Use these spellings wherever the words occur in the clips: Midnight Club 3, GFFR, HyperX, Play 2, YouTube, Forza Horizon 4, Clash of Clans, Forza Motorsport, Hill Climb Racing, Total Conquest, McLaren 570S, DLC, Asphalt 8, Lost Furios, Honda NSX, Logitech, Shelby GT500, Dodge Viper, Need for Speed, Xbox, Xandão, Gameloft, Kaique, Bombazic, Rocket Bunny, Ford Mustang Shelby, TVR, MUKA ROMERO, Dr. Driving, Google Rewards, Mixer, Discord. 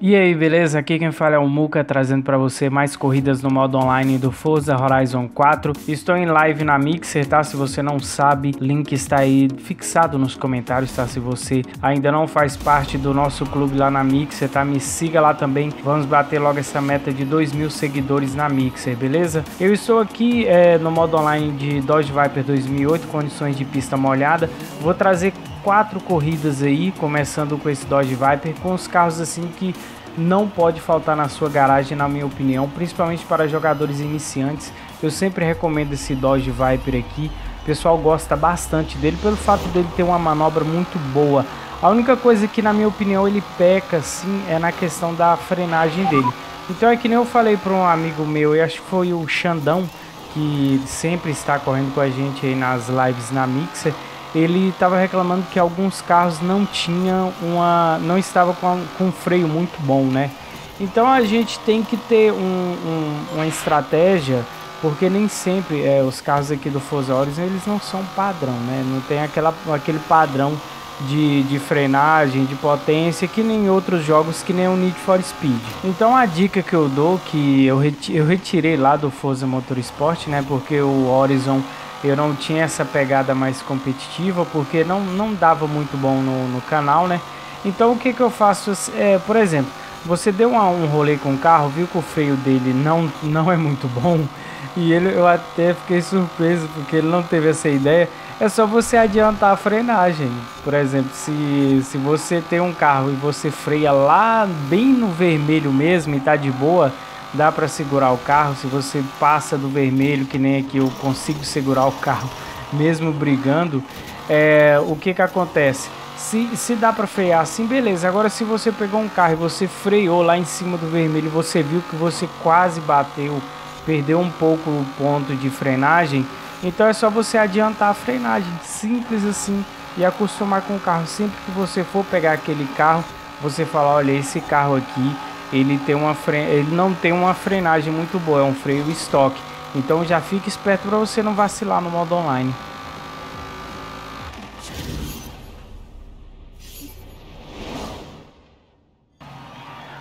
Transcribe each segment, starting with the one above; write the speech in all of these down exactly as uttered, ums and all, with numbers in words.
E aí, beleza? Aqui quem fala é o Muka, trazendo para você mais corridas no modo online do Forza Horizon quatro. Estou em live na Mixer, tá? Se você não sabe, link está aí fixado nos comentários, tá? Se você ainda não faz parte do nosso clube lá na Mixer, tá? Me siga lá também. Vamos bater logo essa meta de dois mil seguidores na Mixer, beleza? Eu estou aqui é, no modo online de Dodge Viper dois mil e oito, condições de pista molhada. Vou trazer quatro corridas aí, começando com esse Dodge Viper, com os carros assim que não pode faltar na sua garagem, na minha opinião, principalmente para jogadores iniciantes. Eu sempre recomendo esse Dodge Viper aqui, o pessoal gosta bastante dele pelo fato dele ter uma manobra muito boa. A única coisa que, na minha opinião, ele peca sim é na questão da frenagem dele. Então é que nem eu falei para um amigo meu, eu acho que foi o Xandão, que sempre está correndo com a gente aí nas lives na Mixer. Ele estava reclamando que alguns carros não tinham uma, não estava com, com um freio muito bom, né? Então a gente tem que ter um, um, uma estratégia, porque nem sempre é, os carros aqui do Forza Horizon eles não são padrão, né? Não tem aquela, aquele padrão de, de frenagem, de potência que nem outros jogos, que nem o Need for Speed. Então a dica que eu dou, que eu, reti, eu retirei lá do Forza Motorsport, né? Porque o Horizon eu não tinha essa pegada mais competitiva, porque não, não dava muito bom no, no canal, né? Então o que que eu faço é, por exemplo, você deu uma, um rolê com o carro, viu que o freio dele não, não é muito bom, e ele, eu até fiquei surpreso porque ele não teve essa ideia. É só você adiantar a frenagem. Por exemplo, se, se você tem um carro e você freia lá bem no vermelho mesmo e tá de boa, dá para segurar o carro. Se você passa do vermelho, que nem aqui eu consigo segurar o carro mesmo brigando, é, o que que acontece? Se, se dá para frear assim, beleza. Agora se você pegou um carro e você freou lá em cima do vermelho, você viu que você quase bateu, perdeu um pouco o ponto de frenagem, então é só você adiantar a frenagem, simples assim, e acostumar com o carro. Sempre que você for pegar aquele carro, você fala, olha, esse carro aqui Ele, tem uma fre... ele não tem uma frenagem muito boa, é um freio estoque. Então já fique esperto para você não vacilar no modo online.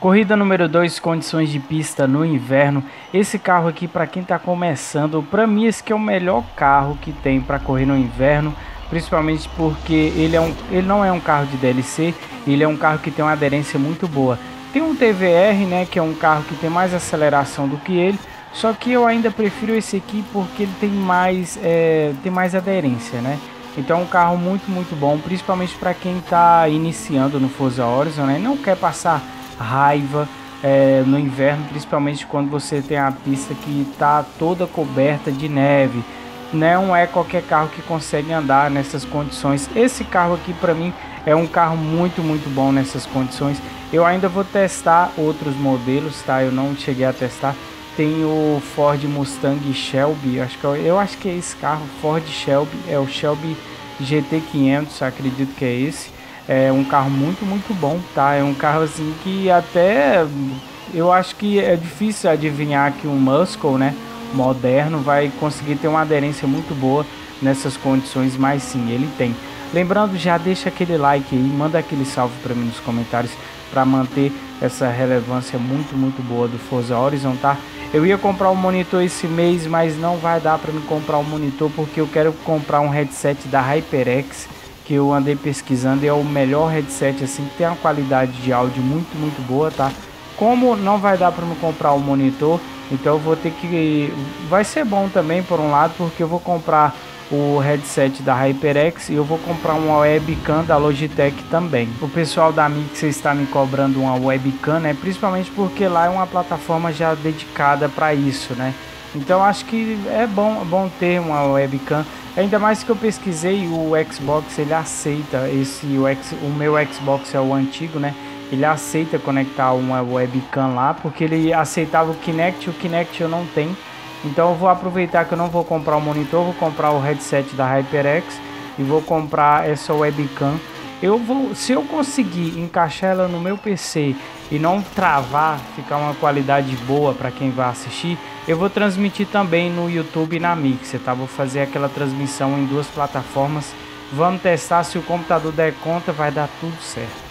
Corrida número dois, condições de pista no inverno. Esse carro aqui, para quem está começando, para mim esse que é o melhor carro que tem para correr no inverno. Principalmente porque ele, é um... ele não é um carro de D L C, ele é um carro que tem uma aderência muito boa. Tem um T V R, né, que é um carro que tem mais aceleração do que ele, só que eu ainda prefiro esse aqui porque ele tem mais, é, tem mais aderência, né? Então é um carro muito, muito bom, principalmente para quem está iniciando no Forza Horizon, né? Não quer passar raiva é, no inverno, principalmente quando você tem a pista que está toda coberta de neve. Não é qualquer carro que consegue andar nessas condições. Esse carro aqui, para mim, é um carro muito, muito bom nessas condições. Eu ainda vou testar outros modelos, tá? Eu não cheguei a testar. Tem o Ford Mustang Shelby, acho que eu, eu acho que é esse carro, Ford Shelby, é o Shelby G T quinhentos, acredito que é esse. É um carro muito, muito bom, tá? É um carro assim que até eu acho que é difícil adivinhar que um muscle, né, moderno vai conseguir ter uma aderência muito boa nessas condições, mas sim, ele tem. Lembrando, já deixa aquele like aí, manda aquele salve para mim nos comentários para manter essa relevância muito, muito boa do Forza Horizon, tá? Eu ia comprar um monitor esse mês, mas não vai dar para me comprar um monitor porque eu quero comprar um headset da HyperX, que eu andei pesquisando e é o melhor headset, assim, tem uma qualidade de áudio muito, muito boa, tá? Como não vai dar para me comprar um monitor, então eu vou ter que... Vai ser bom também, por um lado, porque eu vou comprar o headset da HyperX e eu vou comprar uma webcam da Logitech também. O pessoal da Mixer está me cobrando uma webcam, né? Principalmente porque lá é uma plataforma já dedicada para isso, né? Então acho que é bom, bom ter uma webcam. Ainda mais que eu pesquisei, o Xbox ele aceita esse, o, X, o meu Xbox é o antigo, né? Ele aceita conectar uma webcam lá, porque ele aceitava o Kinect, o Kinect eu não tenho. Então eu vou aproveitar que eu não vou comprar o monitor, vou comprar o headset da HyperX e vou comprar essa webcam. Eu vou, se eu conseguir encaixar ela no meu P C e não travar, ficar uma qualidade boa para quem vai assistir, eu vou transmitir também no YouTube e na Mixer, tá? Vou fazer aquela transmissão em duas plataformas. Vamos testar, se o computador der conta, vai dar tudo certo.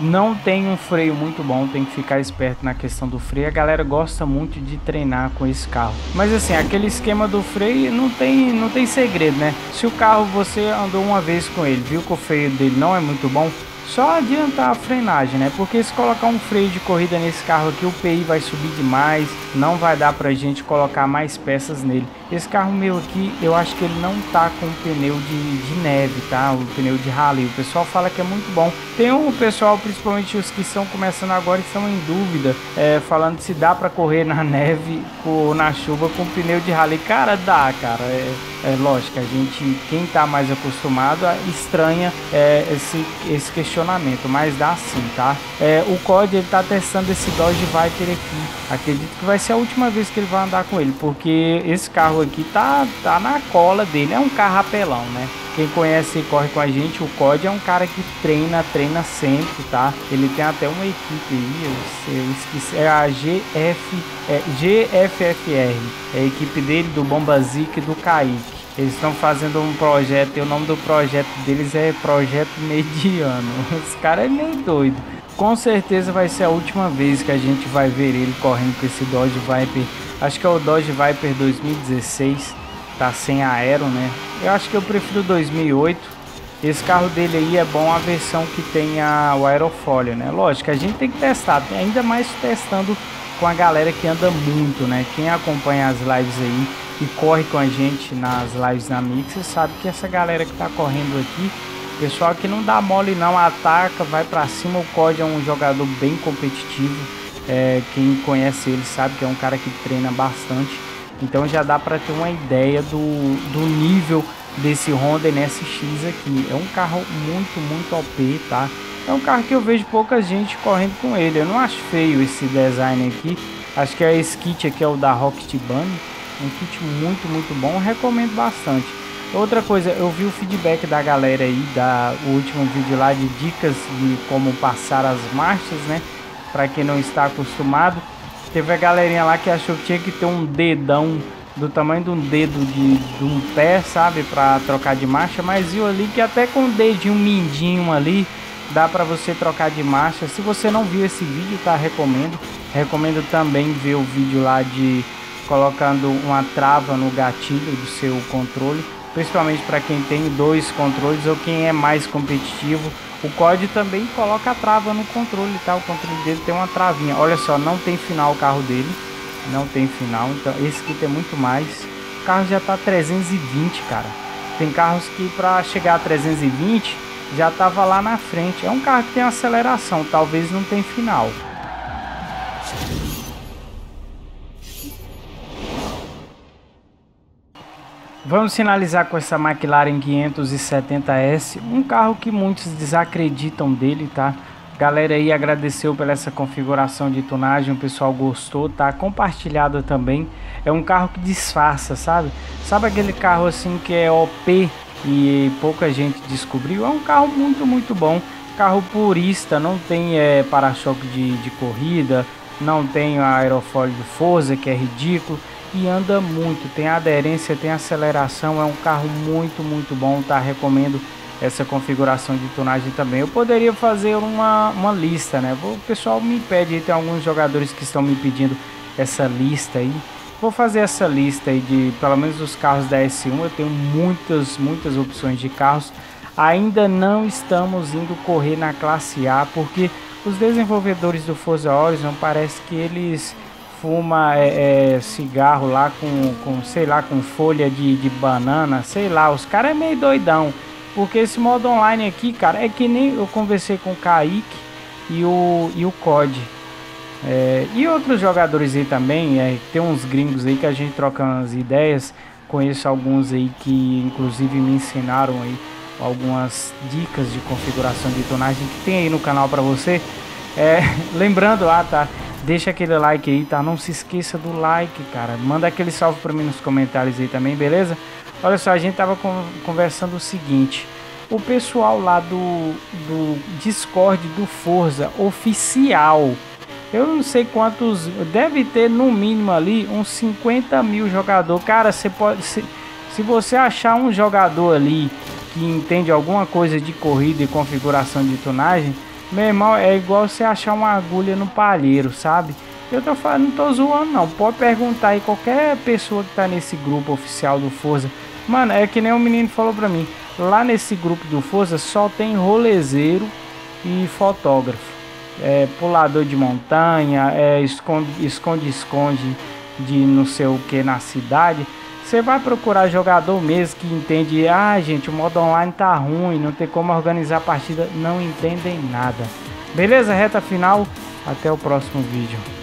Não tem um freio muito bom, tem que ficar esperto na questão do freio. A galera gosta muito de treinar com esse carro. Mas assim, aquele esquema do freio não tem, não tem segredo, né? Se o carro você andou uma vez com ele, viu que o freio dele não é muito bom, só adiantar a frenagem, né? Porque se colocar um freio de corrida nesse carro aqui, o P I vai subir demais. Não vai dar pra gente colocar mais peças nele. Esse carro meu aqui, eu acho que ele não tá com pneu de, de neve, tá? O pneu de rally. O pessoal fala que é muito bom. Tem um pessoal, principalmente os que estão começando agora e estão em dúvida, é, falando se dá pra correr na neve ou na chuva com pneu de rally. Cara, dá, cara. É, é lógico, a gente, quem tá mais acostumado, estranha é, esse, esse questionamento, mas dá sim, tá? É, o C O D, ele tá testando esse Dodge Viper aqui. Acredito que vai ser a última vez que ele vai andar com ele, porque esse carro aqui tá, tá na cola dele, é um carro apelão, né? Quem conhece e corre com a gente, o C O D é um cara que treina, treina sempre, tá? Ele tem até uma equipe aí, eu esqueci, é a G F F R, é a equipe dele, do Bombazic e do Kaique. Eles estão fazendo um projeto e o nome do projeto deles é Projeto Mediano. Esse cara é meio doido. Com certeza vai ser a última vez que a gente vai ver ele correndo com esse Dodge Viper. Acho que é o Dodge Viper dois mil e dezesseis, tá sem aero, né? Eu acho que eu prefiro dois mil e oito. Esse carro dele aí é bom a versão que tem a, o aerofólio, né? Lógico, a gente tem que testar, ainda mais testando com a galera que anda muito, né? Quem acompanha as lives aí e corre com a gente nas lives na Mixer sabe que essa galera que tá correndo aqui, pessoal que não dá mole não, ataca, vai pra cima. O C O D é um jogador bem competitivo, é, quem conhece ele sabe que é um cara que treina bastante, então já dá pra ter uma ideia do, do nível desse Honda N S X aqui. É um carro muito, muito O P, tá? É um carro que eu vejo pouca gente correndo com ele. Eu não acho feio esse design aqui, acho que é esse kit aqui, é o da Rocket Bunny, um kit muito, muito bom, recomendo bastante. Outra coisa, eu vi o feedback da galera aí, da, o último vídeo lá de dicas de como passar as marchas, né? Pra quem não está acostumado, teve a galerinha lá que achou que tinha que ter um dedão do tamanho de um dedo de, de um pé, sabe? Pra trocar de marcha, mas viu ali que até com o dedinho mindinho ali, dá pra você trocar de marcha. Se você não viu esse vídeo, tá? Recomendo. Recomendo também ver o vídeo lá de colocando uma trava no gatilho do seu controle, principalmente para quem tem dois controles ou quem é mais competitivo. O C O D também coloca a trava no controle, tá? O controle dele tem uma travinha. Olha só, não tem final o carro dele, não tem final, então esse aqui tem muito mais. O carro já tá trezentos e vinte, cara. Tem carros que para chegar a trezentos e vinte já tava lá na frente. É um carro que tem aceleração, talvez não tem final. Vamos finalizar com essa McLaren quinhentos e setenta S, um carro que muitos desacreditam dele, tá? Galera aí agradeceu pela essa configuração de tunagem, o pessoal gostou, tá? Compartilhada também. É um carro que disfarça, sabe? Sabe aquele carro assim que é O P e pouca gente descobriu? É um carro muito, muito bom. Carro purista, não tem é, para-choque de, de corrida, não tem aerofólio de Forza, que é ridículo. E anda muito, tem aderência, tem aceleração, é um carro muito, muito bom, tá? Recomendo essa configuração de tunagem também. Eu poderia fazer uma, uma lista, né? O pessoal me pede, tem alguns jogadores que estão me pedindo essa lista aí. Vou fazer essa lista aí de, pelo menos, os carros da S um, eu tenho muitas, muitas opções de carros. Ainda não estamos indo correr na classe A, porque os desenvolvedores do Forza Horizon parece que eles... fuma é, é, cigarro lá com, com, sei lá, com folha de, de banana, sei lá, os caras é meio doidão, porque esse modo online aqui, cara, é que nem eu conversei com o Kaique e o, e o C O D, é, e outros jogadores aí também, é, tem uns gringos aí que a gente troca umas ideias, conheço alguns aí que inclusive me ensinaram aí algumas dicas de configuração de tonagem que tem aí no canal pra você, é, lembrando lá, tá? Deixa aquele like aí, tá? Não se esqueça do like, cara. Manda aquele salve pra mim nos comentários aí também, beleza? Olha só, a gente tava conversando o seguinte. O o pessoal lá do, do Discord do Forza oficial, eu não sei quantos, deve ter no mínimo ali uns cinquenta mil jogadores. Cara, você pode, se, se você achar um jogador ali que entende alguma coisa de corrida e configuração de tunagem, meu irmão, é igual você achar uma agulha no palheiro, sabe? Eu tô falando, não tô zoando não, pode perguntar aí qualquer pessoa que tá nesse grupo oficial do Forza. Mano, é que nem um menino falou pra mim, lá nesse grupo do Forza só tem rolezeiro e fotógrafo, é, pulador de montanha, é, esconde-esconde de não sei o que na cidade. Você vai procurar jogador mesmo que entende, ah gente, o modo online tá ruim, não tem como organizar a partida, não entendem nada. Beleza, reta final, até o próximo vídeo.